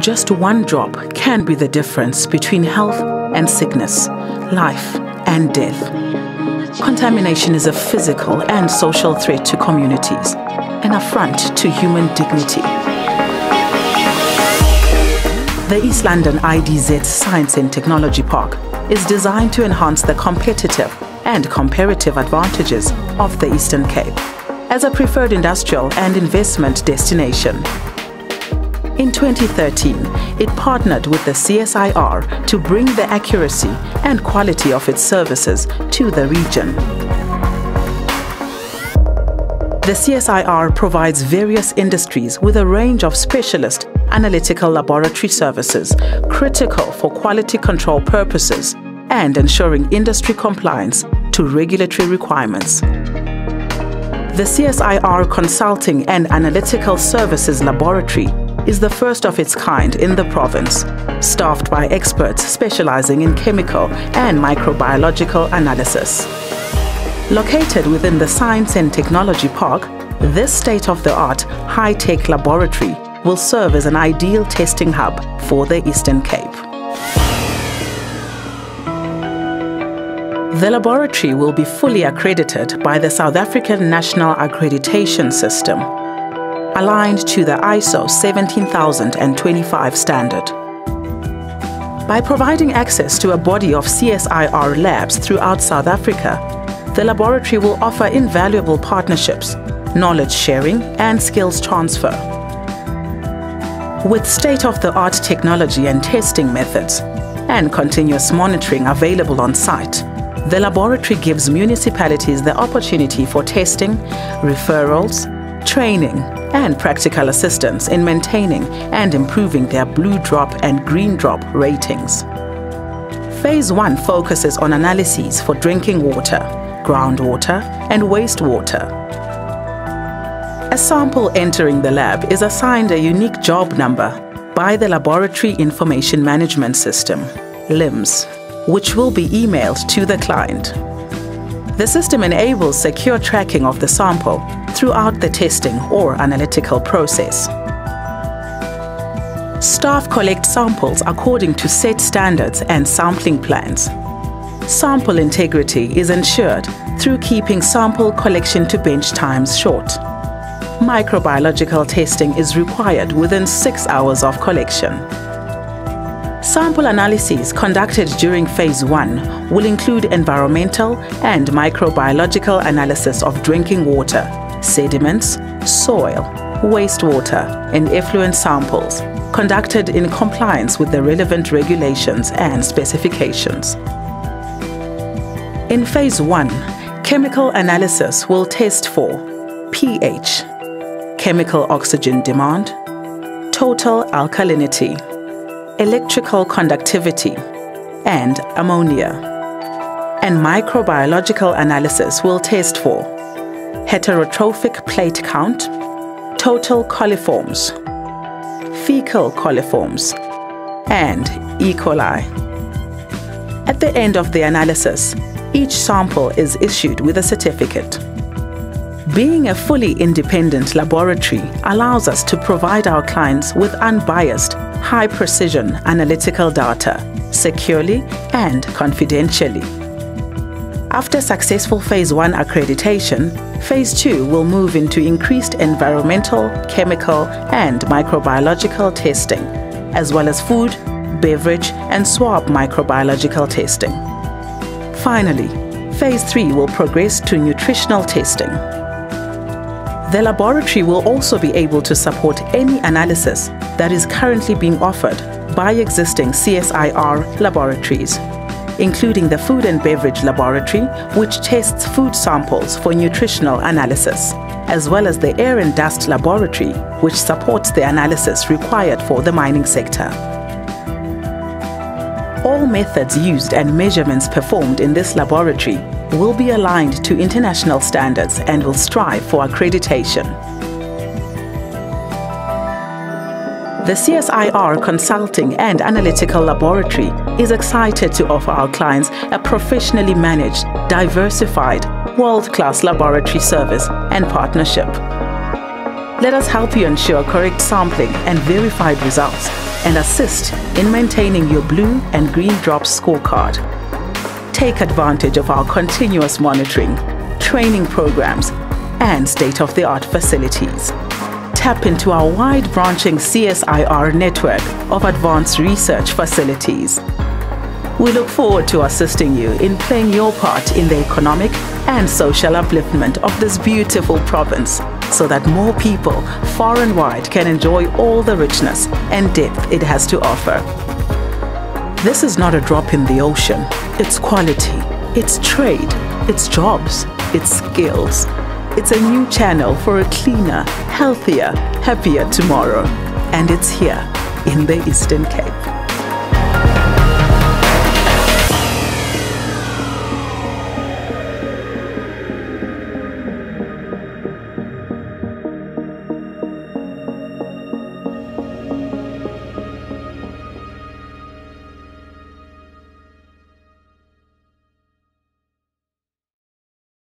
Just one drop can be the difference between health and sickness, life and death. Contamination is a physical and social threat to communities, an affront to human dignity. The East London IDZ Science and Technology Park is designed to enhance the competitive and comparative advantages of the Eastern Cape as a preferred industrial and investment destination. In 2013, it partnered with the CSIR to bring the accuracy and quality of its services to the region. The CSIR provides various industries with a range of specialist analytical laboratory services critical for quality control purposes and ensuring industry compliance to regulatory requirements. The CSIR Consulting and Analytical Services Laboratory is the first of its kind in the province, staffed by experts specializing in chemical and microbiological analysis. Located within the Science and Technology Park, this state-of-the-art high-tech laboratory will serve as an ideal testing hub for the Eastern Cape. The laboratory will be fully accredited by the South African National Accreditation System, aligned to the ISO 17025 standard. By providing access to a body of CSIR labs throughout South Africa, the laboratory will offer invaluable partnerships, knowledge sharing and skills transfer. With state-of-the-art technology and testing methods, and continuous monitoring available on site, the laboratory gives municipalities the opportunity for testing, referrals, training, and practical assistance in maintaining and improving their blue drop and green drop ratings. Phase 1 focuses on analyses for drinking water, groundwater, and wastewater. A sample entering the lab is assigned a unique job number by the Laboratory Information Management System, LIMS, which will be emailed to the client. The system enables secure tracking of the sample throughout the testing or analytical process. Staff collect samples according to set standards and sampling plans. Sample integrity is ensured through keeping sample collection to bench times short. Microbiological testing is required within 6 hours of collection. Sample analyses conducted during Phase 1 will include environmental and microbiological analysis of drinking water, sediments, soil, wastewater, and effluent samples, conducted in compliance with the relevant regulations and specifications. In Phase 1, chemical analysis will test for pH, chemical oxygen demand, total alkalinity, electrical conductivity, and ammonia. And microbiological analysis will test for heterotrophic plate count, total coliforms, fecal coliforms, and E. coli. At the end of the analysis, each sample is issued with a certificate. Being a fully independent laboratory allows us to provide our clients with unbiased, high-precision analytical data, securely and confidentially. After successful Phase 1 accreditation, Phase 2 will move into increased environmental, chemical and microbiological testing, as well as food, beverage and swab microbiological testing. Finally, Phase 3 will progress to nutritional testing. The laboratory will also be able to support any analysis that is currently being offered by existing CSIR laboratories, including the Food and Beverage Laboratory, which tests food samples for nutritional analysis, as well as the Air and Dust Laboratory, which supports the analysis required for the mining sector. All methods used and measurements performed in this laboratory will be aligned to international standards and will strive for accreditation. The CSIR Consulting and Analytical Laboratory is excited to offer our clients a professionally managed, diversified, world-class laboratory service and partnership. Let us help you ensure correct sampling and verified results and assist in maintaining your blue and green drops scorecard. Take advantage of our continuous monitoring, training programs, and state-of-the-art facilities. Tap into our wide-branching CSIR network of advanced research facilities. We look forward to assisting you in playing your part in the economic and social upliftment of this beautiful province so that more people far and wide can enjoy all the richness and depth it has to offer. This is not a drop in the ocean. It's quality, it's trade, it's jobs, it's skills. It's a new channel for a cleaner, healthier, happier tomorrow. And it's here in the Eastern Cape.